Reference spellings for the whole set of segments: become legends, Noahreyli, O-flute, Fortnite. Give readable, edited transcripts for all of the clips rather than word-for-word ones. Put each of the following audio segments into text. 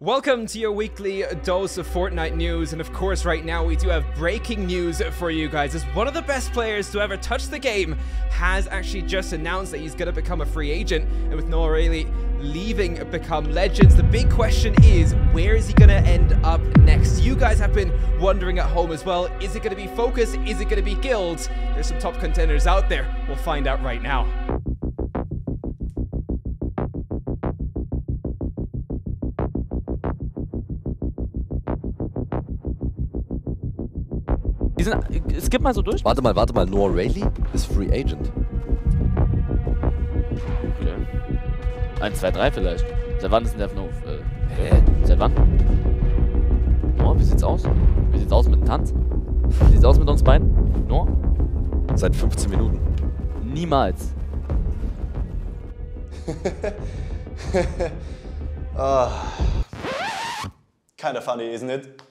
Welcome to your weekly dose of Fortnite news, and of course right now we do have breaking news for you guys, as one of the best players to ever touch the game has actually just announced that he's going to become a free agent. And with Noahreyli leaving Become Legends, the big question is, where is he going to end up next? You guys have been wondering at home as well. Is it going to be Focus? Is it going to be Guilds? There's some top contenders out there. We'll find out right now. Skip mal so durch. Warte mal, Noahreyli ist Free Agent. Okay. 1, 2, 3 vielleicht. Seit wann ist denn der auf? Hä? Seit wann? Noah, wie sieht's aus? Wie sieht's aus mit dem Tanz? Wie sieht's aus mit uns beiden? Noah? Seit 15 Minuten. Niemals. Kinda funny, isn't it?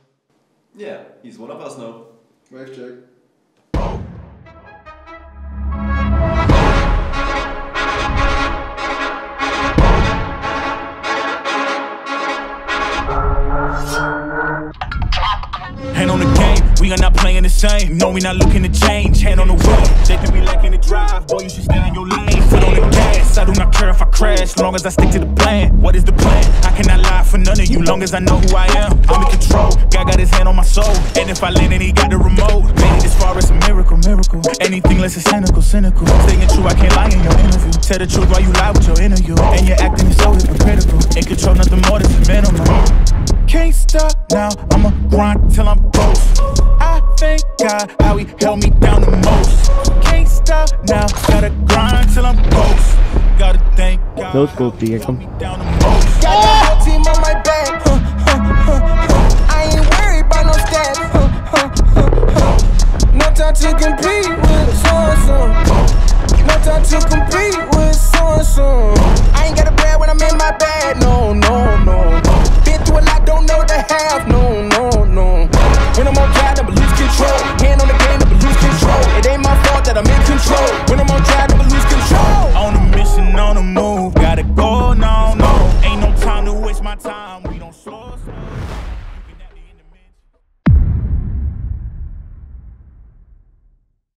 Yeah, he's one of us now. Mic check. Hand on the game, we are not playing the same. No, we not looking to change. Hand on the road, they can be lacking the drive. Boy, you should stay in your lane. Foot on the gas, I do not care if I crash. Long as I stick to the plan. What is the plan? I cannot lie for none of you. Long as I know who I am, I'm in control. God got his hand on my soul, and if I land and he got the remote, made it this far, it's a miracle, miracle. Anything less is cynical, cynical. Staying true, I can't lie in your interview. Tell the truth while you lie with your interview, and you're acting so hypocritical. In control, nothing more than the minimum. Can't stop now, I'ma grind till I'm ghost. I thank God how he held me down the most. Can't stop now, gotta grind till I'm ghost. Gotta thank God. Those go, Diego.